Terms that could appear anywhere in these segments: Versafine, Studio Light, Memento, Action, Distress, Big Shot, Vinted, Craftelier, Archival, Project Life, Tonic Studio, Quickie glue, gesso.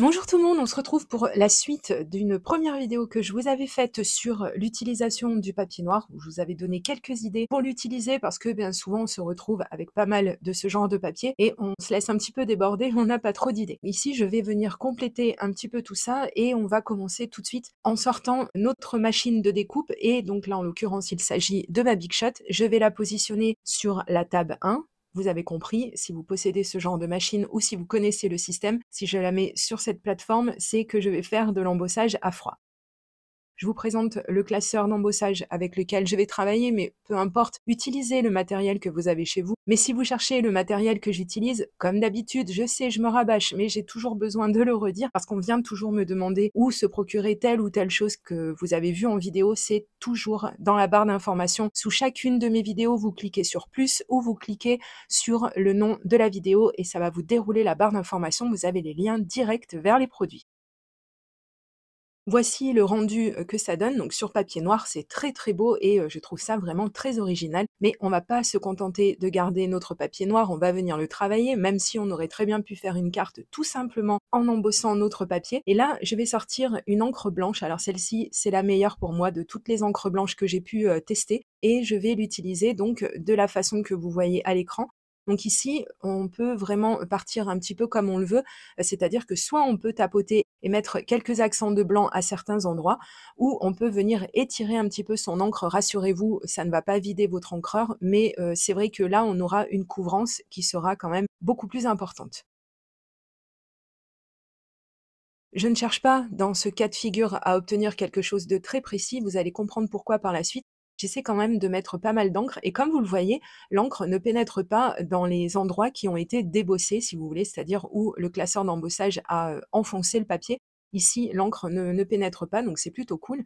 Bonjour tout le monde, on se retrouve pour la suite d'une première vidéo que je vous avais faite sur l'utilisation du papier noir, où je vous avais donné quelques idées pour l'utiliser parce que bien souvent on se retrouve avec pas mal de ce genre de papier et on se laisse un petit peu déborder, on n'a pas trop d'idées. Ici je vais venir compléter un petit peu tout ça et on va commencer tout de suite en sortant notre machine de découpe et donc là en l'occurrence il s'agit de ma Big Shot, je vais la positionner sur la table 1. Vous avez compris, si vous possédez ce genre de machine ou si vous connaissez le système, si je la mets sur cette plateforme, c'est que je vais faire de l'embossage à froid. Je vous présente le classeur d'embossage avec lequel je vais travailler, mais peu importe, utilisez le matériel que vous avez chez vous. Mais si vous cherchez le matériel que j'utilise, comme d'habitude, je sais, je me rabâche, mais j'ai toujours besoin de le redire parce qu'on vient toujours me demander où se procurer telle ou telle chose que vous avez vue en vidéo, c'est toujours dans la barre d'information. Sous chacune de mes vidéos, vous cliquez sur plus ou vous cliquez sur le nom de la vidéo et ça va vous dérouler la barre d'information. Vous avez les liens directs vers les produits. Voici le rendu que ça donne, donc sur papier noir c'est très très beau et je trouve ça vraiment très original, mais on va pas se contenter de garder notre papier noir, on va venir le travailler, même si on aurait très bien pu faire une carte tout simplement en embossant notre papier. Et là je vais sortir une encre blanche, alors celle-ci c'est la meilleure pour moi de toutes les encres blanches que j'ai pu tester et je vais l'utiliser donc de la façon que vous voyez à l'écran. Donc ici, on peut vraiment partir un petit peu comme on le veut, c'est-à-dire que soit on peut tapoter et mettre quelques accents de blanc à certains endroits, ou on peut venir étirer un petit peu son encre. Rassurez-vous, ça ne va pas vider votre encreur, mais c'est vrai que là, on aura une couvrance qui sera quand même beaucoup plus importante. Je ne cherche pas, dans ce cas de figure, à obtenir quelque chose de très précis, vous allez comprendre pourquoi par la suite. J'essaie quand même de mettre pas mal d'encre et comme vous le voyez, l'encre ne pénètre pas dans les endroits qui ont été débossés, si vous voulez, c'est-à-dire où le classeur d'embossage a enfoncé le papier. Ici, l'encre ne pénètre pas, donc c'est plutôt cool.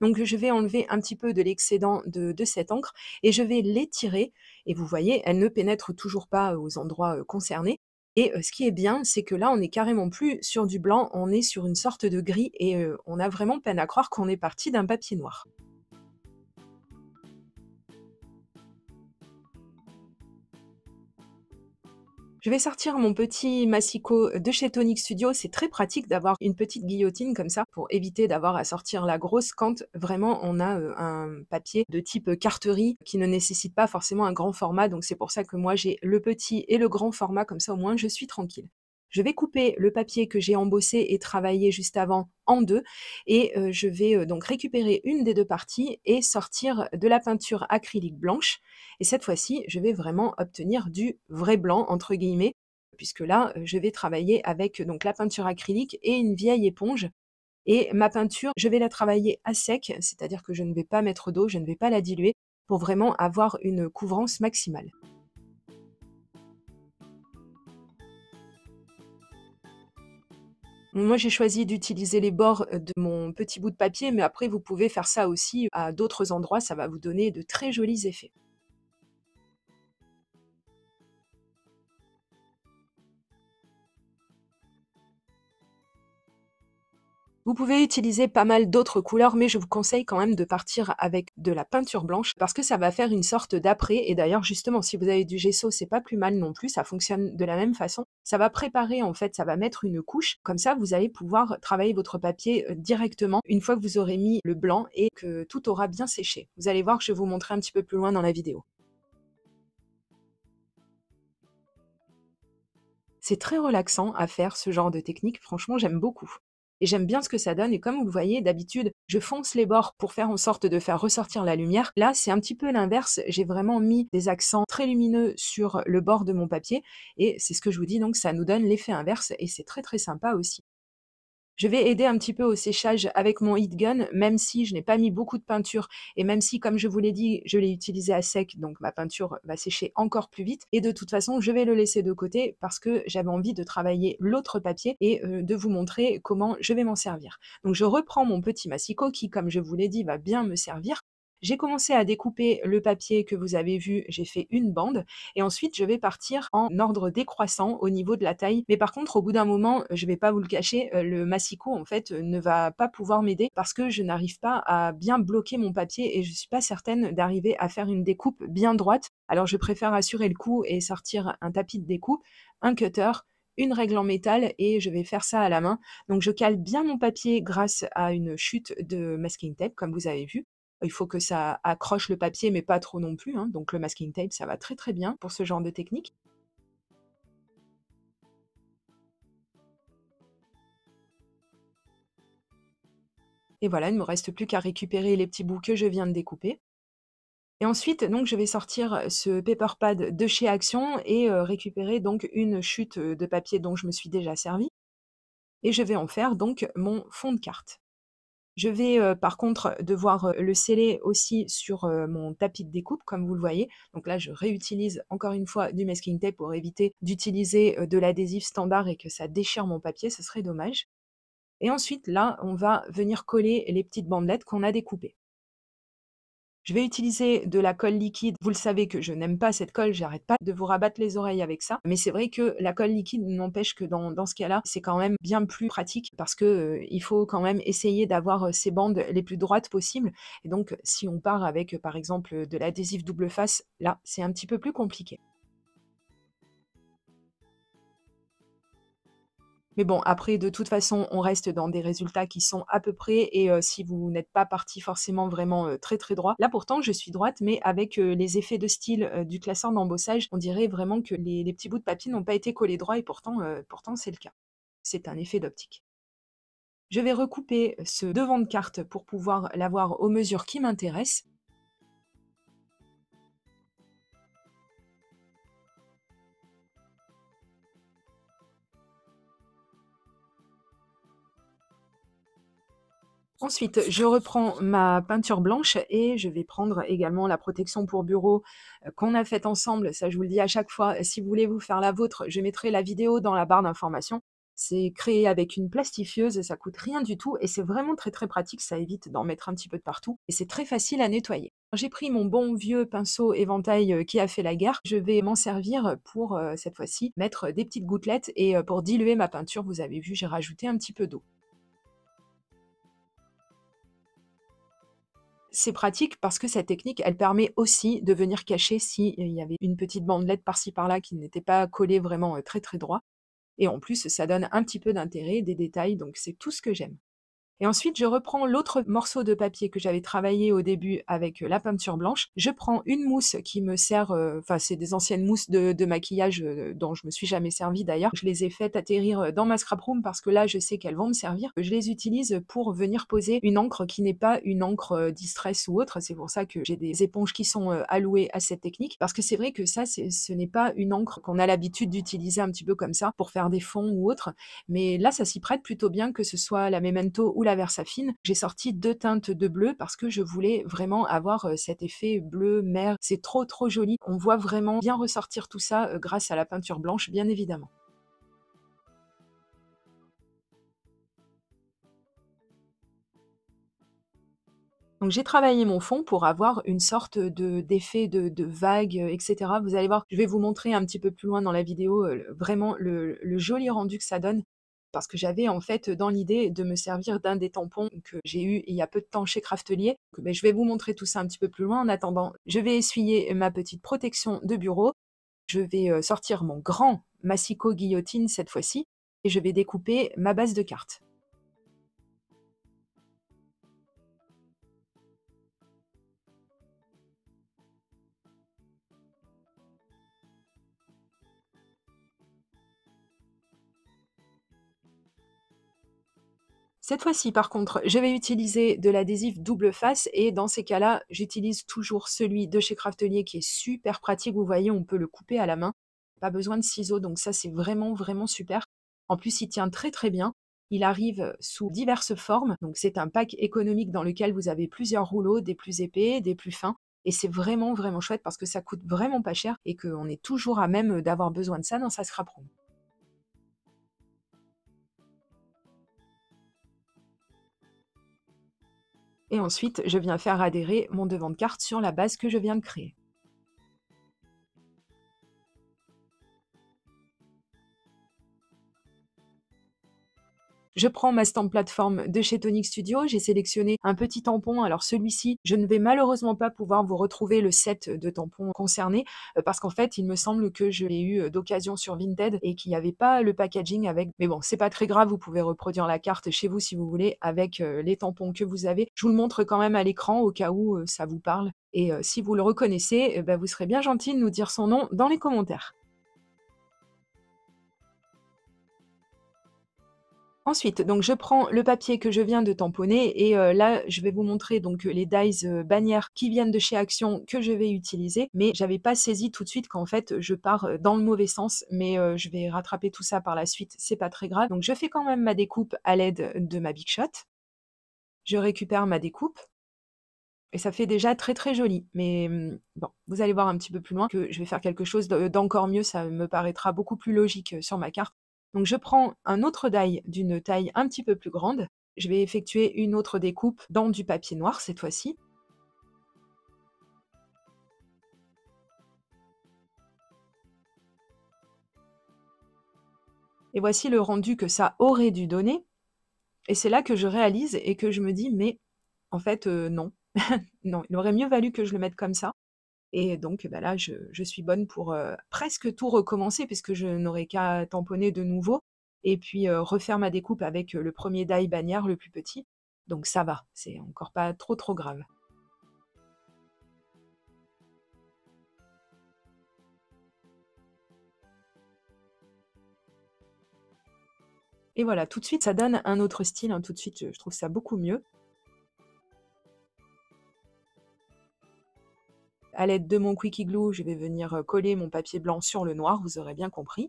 Donc je vais enlever un petit peu de l'excédent de cette encre et je vais l'étirer. Et vous voyez, elle ne pénètre toujours pas aux endroits concernés. Et ce qui est bien, c'est que là, on n'est carrément plus sur du blanc, on est sur une sorte de gris et on a vraiment peine à croire qu'on est parti d'un papier noir. Je vais sortir mon petit massicot de chez Tonic Studio, c'est très pratique d'avoir une petite guillotine comme ça pour éviter d'avoir à sortir la grosse quand vraiment on a un papier de type carterie qui ne nécessite pas forcément un grand format, donc c'est pour ça que moi j'ai le petit et le grand format, comme ça au moins je suis tranquille. Je vais couper le papier que j'ai embossé et travaillé juste avant en deux et je vais donc récupérer une des deux parties et sortir de la peinture acrylique blanche. Et cette fois-ci, je vais vraiment obtenir du vrai blanc, entre guillemets, puisque là, je vais travailler avec donc la peinture acrylique et une vieille éponge. Et ma peinture, je vais la travailler à sec, c'est-à-dire que je ne vais pas mettre d'eau, je ne vais pas la diluer pour vraiment avoir une couvrance maximale. Moi, j'ai choisi d'utiliser les bords de mon petit bout de papier, mais après, vous pouvez faire ça aussi à d'autres endroits, ça va vous donner de très jolis effets. Vous pouvez utiliser pas mal d'autres couleurs, mais je vous conseille quand même de partir avec de la peinture blanche parce que ça va faire une sorte d'après. Et d'ailleurs, justement, si vous avez du gesso, c'est pas plus mal non plus, ça fonctionne de la même façon. Ça va préparer, en fait, ça va mettre une couche. Comme ça, vous allez pouvoir travailler votre papier directement une fois que vous aurez mis le blanc et que tout aura bien séché. Vous allez voir que je vais vous montrer un petit peu plus loin dans la vidéo. C'est très relaxant à faire ce genre de technique, franchement, j'aime beaucoup. Et j'aime bien ce que ça donne et comme vous le voyez, d'habitude, je fonce les bords pour faire en sorte de faire ressortir la lumière. Là, c'est un petit peu l'inverse, j'ai vraiment mis des accents très lumineux sur le bord de mon papier et c'est ce que je vous dis, donc ça nous donne l'effet inverse et c'est très très sympa aussi. Je vais aider un petit peu au séchage avec mon heat gun, même si je n'ai pas mis beaucoup de peinture et même si, comme je vous l'ai dit, je l'ai utilisé à sec, donc ma peinture va sécher encore plus vite. Et de toute façon, je vais le laisser de côté parce que j'avais envie de travailler l'autre papier et de vous montrer comment je vais m'en servir. Donc je reprends mon petit massicot qui, comme je vous l'ai dit, va bien me servir. J'ai commencé à découper le papier que vous avez vu, j'ai fait une bande et ensuite je vais partir en ordre décroissant au niveau de la taille. Mais par contre, au bout d'un moment, je ne vais pas vous le cacher, le massicot en fait ne va pas pouvoir m'aider parce que je n'arrive pas à bien bloquer mon papier et je ne suis pas certaine d'arriver à faire une découpe bien droite. Alors je préfère assurer le coup et sortir un tapis de découpe, un cutter, une règle en métal et je vais faire ça à la main. Donc je cale bien mon papier grâce à une chute de masking tape, comme vous avez vu. Il faut que ça accroche le papier, mais pas trop non plus, hein. Donc le masking tape, ça va très très bien pour ce genre de technique. Et voilà, il ne me reste plus qu'à récupérer les petits bouts que je viens de découper. Et ensuite, donc, je vais sortir ce paper pad de chez Action et récupérer donc une chute de papier dont je me suis déjà servi. Et je vais en faire donc mon fond de carte. Je vais par contre devoir le sceller aussi sur mon tapis de découpe, comme vous le voyez. Donc là, je réutilise encore une fois du masking tape pour éviter d'utiliser de l'adhésif standard et que ça déchire mon papier, ce serait dommage. Et ensuite, là, on va venir coller les petites bandelettes qu'on a découpées. Je vais utiliser de la colle liquide. Vous le savez que je n'aime pas cette colle, j'arrête pas de vous rabattre les oreilles avec ça. Mais c'est vrai que la colle liquide n'empêche que dans ce cas-là, c'est quand même bien plus pratique parce que il faut quand même essayer d'avoir ces bandes les plus droites possibles. Et donc, si on part avec, par exemple, de l'adhésif double face, là, c'est un petit peu plus compliqué. Mais bon, après, de toute façon, on reste dans des résultats qui sont à peu près, et si vous n'êtes pas parti forcément vraiment très très droit, là pourtant je suis droite, mais avec les effets de style du classeur d'embossage, on dirait vraiment que les petits bouts de papier n'ont pas été collés droit, et pourtant c'est le cas. C'est un effet d'optique. Je vais recouper ce devant de carte pour pouvoir l'avoir aux mesures qui m'intéressent. Ensuite, je reprends ma peinture blanche et je vais prendre également la protection pour bureau qu'on a faite ensemble. Ça, je vous le dis à chaque fois, si vous voulez vous faire la vôtre, je mettrai la vidéo dans la barre d'information. C'est créé avec une plastifieuse, ça coûte rien du tout et c'est vraiment très très pratique, ça évite d'en mettre un petit peu de partout et c'est très facile à nettoyer. J'ai pris mon bon vieux pinceau éventail qui a fait la guerre, je vais m'en servir pour cette fois-ci mettre des petites gouttelettes et pour diluer ma peinture, vous avez vu, j'ai rajouté un petit peu d'eau. C'est pratique parce que cette technique, elle permet aussi de venir cacher s'il y avait une petite bandelette par-ci par-là qui n'était pas collée vraiment très très droit. Et en plus, ça donne un petit peu d'intérêt, des détails, donc c'est tout ce que j'aime. Et ensuite, je reprends l'autre morceau de papier que j'avais travaillé au début avec la peinture blanche. Je prends une mousse qui me sert, enfin c'est des anciennes mousses de maquillage dont je me suis jamais servi d'ailleurs. Je les ai faites atterrir dans ma scrap room parce que là je sais qu'elles vont me servir. Je les utilise pour venir poser une encre qui n'est pas une encre Distress ou autre. C'est pour ça que j'ai des éponges qui sont allouées à cette technique. Parce que c'est vrai que ça, ce n'est pas une encre qu'on a l'habitude d'utiliser un petit peu comme ça pour faire des fonds ou autre. Mais là, ça s'y prête plutôt bien que ce soit la Memento ou la Versafine. J'ai sorti deux teintes de bleu parce que je voulais vraiment avoir cet effet bleu mer. C'est trop trop joli. On voit vraiment bien ressortir tout ça grâce à la peinture blanche, bien évidemment. Donc j'ai travaillé mon fond pour avoir une sorte d'effet de vague, etc. Vous allez voir, je vais vous montrer un petit peu plus loin dans la vidéo vraiment le joli rendu que ça donne. Parce que j'avais en fait dans l'idée de me servir d'un des tampons que j'ai eu il y a peu de temps chez Craftelier. Mais je vais vous montrer tout ça un petit peu plus loin. En attendant, je vais essuyer ma petite protection de bureau. Je vais sortir mon grand massicot guillotine cette fois-ci et je vais découper ma base de cartes. Cette fois-ci, par contre, je vais utiliser de l'adhésif double face et dans ces cas-là, j'utilise toujours celui de chez Craftelier qui est super pratique. Vous voyez, on peut le couper à la main. Pas besoin de ciseaux, donc ça, c'est vraiment, vraiment super. En plus, il tient très, très bien. Il arrive sous diverses formes. Donc, c'est un pack économique dans lequel vous avez plusieurs rouleaux, des plus épais, des plus fins. Et c'est vraiment, vraiment chouette parce que ça coûte vraiment pas cher et qu'on est toujours à même d'avoir besoin de ça dans sa scrap room. Et ensuite, je viens faire adhérer mon devant de carte sur la base que je viens de créer. Je prends ma stamp plateforme de chez Tonic Studio. J'ai sélectionné un petit tampon. Alors celui-ci, je ne vais malheureusement pas pouvoir vous retrouver le set de tampons concernés parce qu'en fait, il me semble que je l'ai eu d'occasion sur Vinted et qu'il n'y avait pas le packaging avec. Mais bon, c'est pas très grave. Vous pouvez reproduire la carte chez vous si vous voulez avec les tampons que vous avez. Je vous le montre quand même à l'écran au cas où ça vous parle. Et si vous le reconnaissez, vous serez bien gentil de nous dire son nom dans les commentaires. Ensuite, donc je prends le papier que je viens de tamponner et là, je vais vous montrer donc les dies bannières qui viennent de chez Action que je vais utiliser. Mais j'avais pas saisi tout de suite qu'en fait, je pars dans le mauvais sens, mais je vais rattraper tout ça par la suite, c'est pas très grave. Donc je fais quand même ma découpe à l'aide de ma Big Shot. Je récupère ma découpe. Et ça fait déjà très très joli, mais bon, vous allez voir un petit peu plus loin que je vais faire quelque chose d'encore mieux, ça me paraîtra beaucoup plus logique sur ma carte. Donc je prends un autre die d'une taille un petit peu plus grande, je vais effectuer une autre découpe dans du papier noir cette fois-ci. Et voici le rendu que ça aurait dû donner, et c'est là que je réalise et que je me dis mais en fait non. Non, il aurait mieux valu que je le mette comme ça. Et donc ben là, je suis bonne pour presque tout recommencer puisque je n'aurai qu'à tamponner de nouveau et puis refaire ma découpe avec le premier die bannière le plus petit. Donc ça va, c'est encore pas trop grave. Et voilà, tout de suite, ça donne un autre style, hein. Tout de suite, je trouve ça beaucoup mieux. À l'aide de mon Quickie Glue, je vais venir coller mon papier blanc sur le noir, vous aurez bien compris.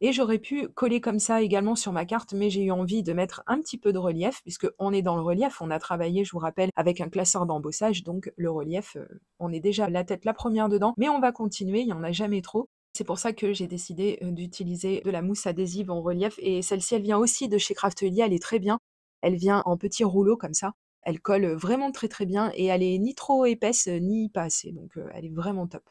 Et j'aurais pu coller comme ça également sur ma carte, mais j'ai eu envie de mettre un petit peu de relief, puisqu'on est dans le relief, on a travaillé, je vous rappelle, avec un classeur d'embossage, donc le relief, on est déjà la tête la première dedans, mais on va continuer, il n'y en a jamais trop. C'est pour ça que j'ai décidé d'utiliser de la mousse adhésive en relief, et celle-ci, elle vient aussi de chez Craftelier, elle est très bien, elle vient en petits rouleaux comme ça. Elle colle vraiment très très bien et elle est ni trop épaisse ni pas assez, donc elle est vraiment top.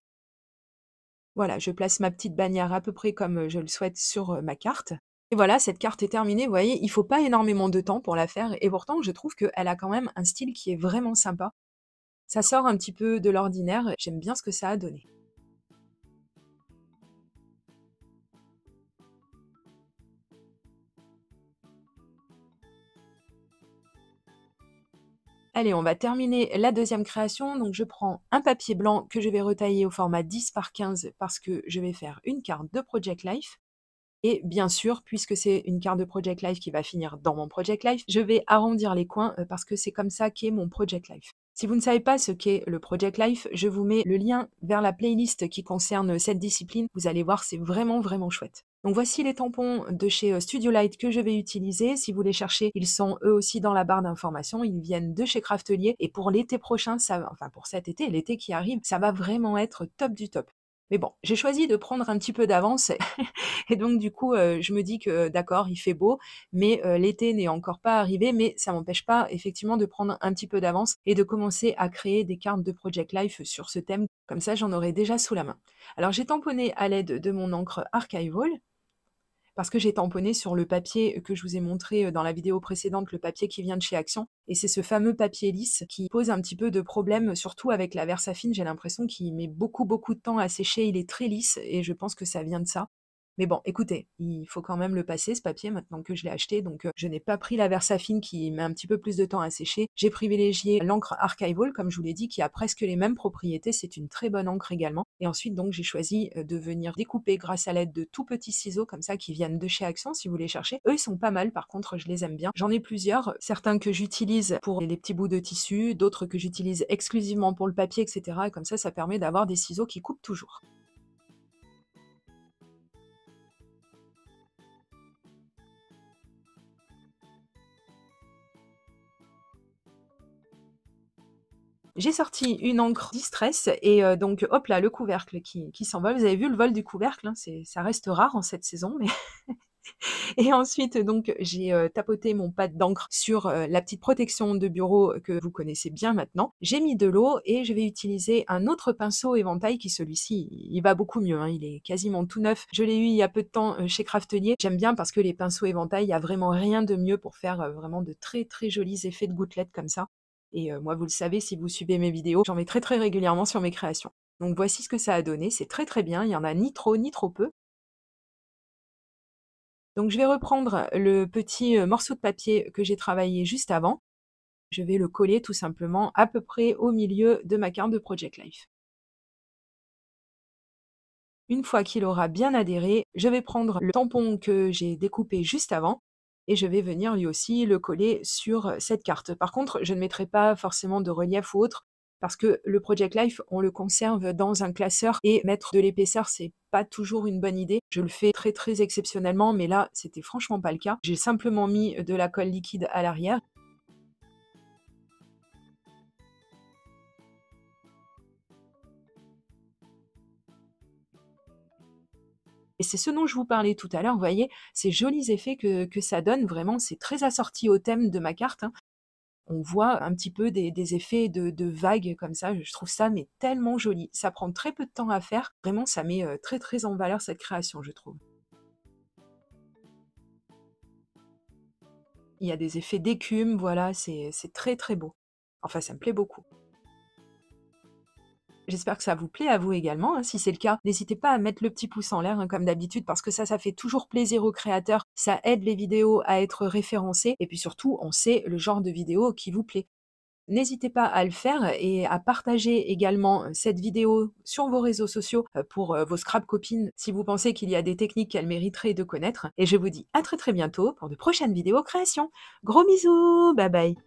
Voilà, je place ma petite bannière à peu près comme je le souhaite sur ma carte. Et voilà, cette carte est terminée, vous voyez, il ne faut pas énormément de temps pour la faire et pourtant je trouve qu'elle a quand même un style qui est vraiment sympa. Ça sort un petit peu de l'ordinaire, j'aime bien ce que ça a donné. Allez, on va terminer la deuxième création. Donc, je prends un papier blanc que je vais retailler au format 10 par 15 parce que je vais faire une carte de Project Life. Et bien sûr, puisque c'est une carte de Project Life qui va finir dans mon Project Life, je vais arrondir les coins parce que c'est comme ça qu'est mon Project Life. Si vous ne savez pas ce qu'est le Project Life, je vous mets le lien vers la playlist qui concerne cette discipline. Vous allez voir, c'est vraiment, vraiment chouette. Donc voici les tampons de chez Studio Light que je vais utiliser. Si vous les cherchez, ils sont eux aussi dans la barre d'information. Ils viennent de chez Craftelier. Et pour l'été prochain, enfin pour cet été, l'été qui arrive, ça va vraiment être top du top. Mais bon, j'ai choisi de prendre un petit peu d'avance et donc du coup, je me dis que d'accord, il fait beau, mais l'été n'est encore pas arrivé, mais ça m'empêche pas effectivement de prendre un petit peu d'avance et de commencer à créer des cartes de Project Life sur ce thème, comme ça j'en aurai déjà sous la main. Alors j'ai tamponné à l'aide de mon encre Archival, parce que j'ai tamponné sur le papier que je vous ai montré dans la vidéo précédente, le papier qui vient de chez Action. Et c'est ce fameux papier lisse qui pose un petit peu de problème, surtout avec la Versafine, j'ai l'impression qu'il met beaucoup de temps à sécher, il est très lisse et je pense que ça vient de ça. Mais bon, écoutez, il faut quand même le passer ce papier maintenant que je l'ai acheté, donc je n'ai pas pris la Versafine qui met un petit peu plus de temps à sécher. J'ai privilégié l'encre Archival, comme je vous l'ai dit, qui a presque les mêmes propriétés, c'est une très bonne encre également. Et ensuite donc j'ai choisi de venir découper grâce à l'aide de tout petits ciseaux comme ça qui viennent de chez Action si vous les cherchez. Eux ils sont pas mal par contre, je les aime bien. J'en ai plusieurs, certains que j'utilise pour les petits bouts de tissu, d'autres que j'utilise exclusivement pour le papier, etc. Et comme ça, ça permet d'avoir des ciseaux qui coupent toujours. J'ai sorti une encre Distress et donc hop là, le couvercle qui s'envole. Vous avez vu le vol du couvercle, hein, ça reste rare en cette saison, mais Et ensuite, donc, j'ai tapoté mon pad d'encre sur la petite protection de bureau que vous connaissez bien maintenant. J'ai mis de l'eau et je vais utiliser un autre pinceau éventail qui, celui-ci, il va beaucoup mieux. Hein, il est quasiment tout neuf. Je l'ai eu il y a peu de temps chez Craftelier. J'aime bien parce que les pinceaux éventail, il n'y a vraiment rien de mieux pour faire vraiment de très très jolis effets de gouttelettes comme ça. Et moi, vous le savez, si vous suivez mes vidéos, j'en mets très très régulièrement sur mes créations. Donc voici ce que ça a donné. C'est très très bien. Il n'y en a ni trop ni trop peu. Donc je vais reprendre le petit morceau de papier que j'ai travaillé juste avant. Je vais le coller tout simplement à peu près au milieu de ma carte de Project Life. Une fois qu'il aura bien adhéré, je vais prendre le tampon que j'ai découpé juste avant et je vais venir lui aussi le coller sur cette carte. Par contre, je ne mettrai pas forcément de relief ou autre parce que le Project Life, on le conserve dans un classeur et mettre de l'épaisseur, c'est pas toujours une bonne idée. Je le fais très très exceptionnellement, mais là, c'était franchement pas le cas. J'ai simplement mis de la colle liquide à l'arrière. Et c'est ce dont je vous parlais tout à l'heure, vous voyez, ces jolis effets que ça donne, vraiment, c'est très assorti au thème de ma carte. Hein. On voit un petit peu des effets de vagues comme ça, je trouve ça mais tellement joli. Ça prend très peu de temps à faire, vraiment ça met très très en valeur cette création, je trouve. Il y a des effets d'écume, voilà, c'est très très beau. Enfin, ça me plaît beaucoup. J'espère que ça vous plaît à vous également. Si c'est le cas, n'hésitez pas à mettre le petit pouce en l'air comme d'habitude parce que ça fait toujours plaisir aux créateurs. Ça aide les vidéos à être référencées et puis surtout, on sait le genre de vidéo qui vous plaît. N'hésitez pas à le faire et à partager également cette vidéo sur vos réseaux sociaux pour vos scrap copines si vous pensez qu'il y a des techniques qu'elles mériteraient de connaître. Et je vous dis à très très bientôt pour de prochaines vidéos créations. Gros bisous, bye bye.